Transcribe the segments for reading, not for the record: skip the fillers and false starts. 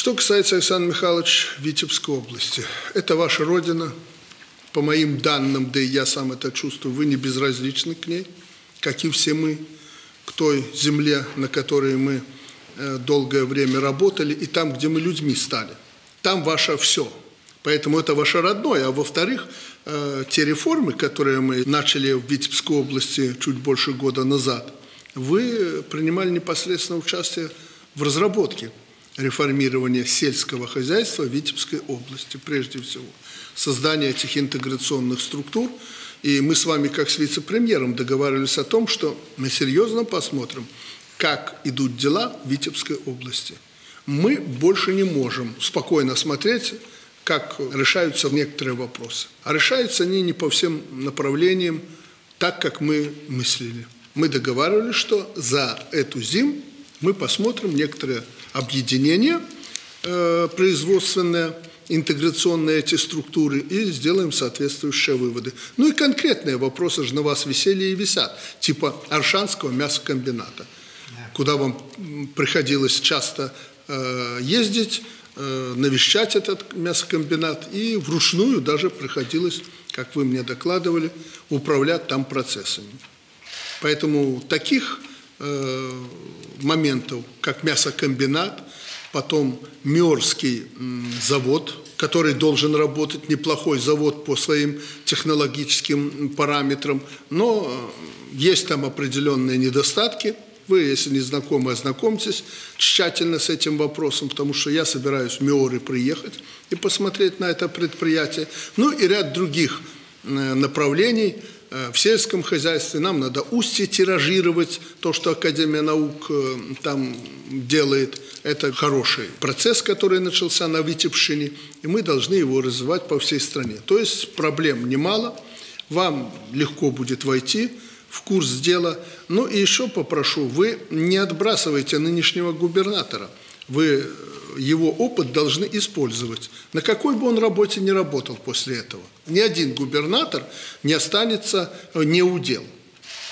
Что касается, Александр Михайлович, Витебской области, это ваша родина. По моим данным, да и я сам это чувствую, вы не безразличны к ней, как и все мы, к той земле, на которой мы долгое время работали, и там, где мы людьми стали. Там ваше все. Поэтому это ваше родное. А во-вторых, те реформы, которые мы начали в Витебской области чуть больше года назад, вы принимали непосредственно участие в разработке реформирования сельского хозяйства Витебской области, прежде всего. Создание этих интеграционных структур. И мы с вами, как с вице-премьером, договаривались о том, что мы серьезно посмотрим, как идут дела в Витебской области. Мы больше не можем спокойно смотреть, как решаются некоторые вопросы. А решаются они не по всем направлениям так, как мы мыслили. Мы договаривались, что за эту зиму мы посмотрим некоторые объединения производственные, интеграционные эти структуры, и сделаем соответствующие выводы. Ну и конкретные вопросы же на вас висели и висят, типа Оршанского мясокомбината, куда вам приходилось часто ездить, навещать этот мясокомбинат, и вручную даже приходилось, как вы мне докладывали, управлять там процессами. Поэтому таких моментов, как мясокомбинат, потом Миорский завод, который должен работать, неплохой завод по своим технологическим параметрам, но есть там определенные недостатки. Вы, если не знакомы, ознакомьтесь тщательно с этим вопросом, потому что я собираюсь в Миоры приехать и посмотреть на это предприятие. Ну и ряд других направлений в сельском хозяйстве. Нам надо устье тиражировать, то, что Академия наук там делает. Это хороший процесс, который начался на Витебщине, и мы должны его развивать по всей стране. То есть проблем немало, вам легко будет войти в курс дела. Ну и еще попрошу, вы не отбрасывайте нынешнего губернатора. Вы его опыт должны использовать. На какой бы он работе ни работал после этого. Ни один губернатор не останется неудел.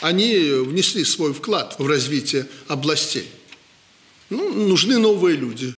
Они внесли свой вклад в развитие областей. Ну, нужны новые люди.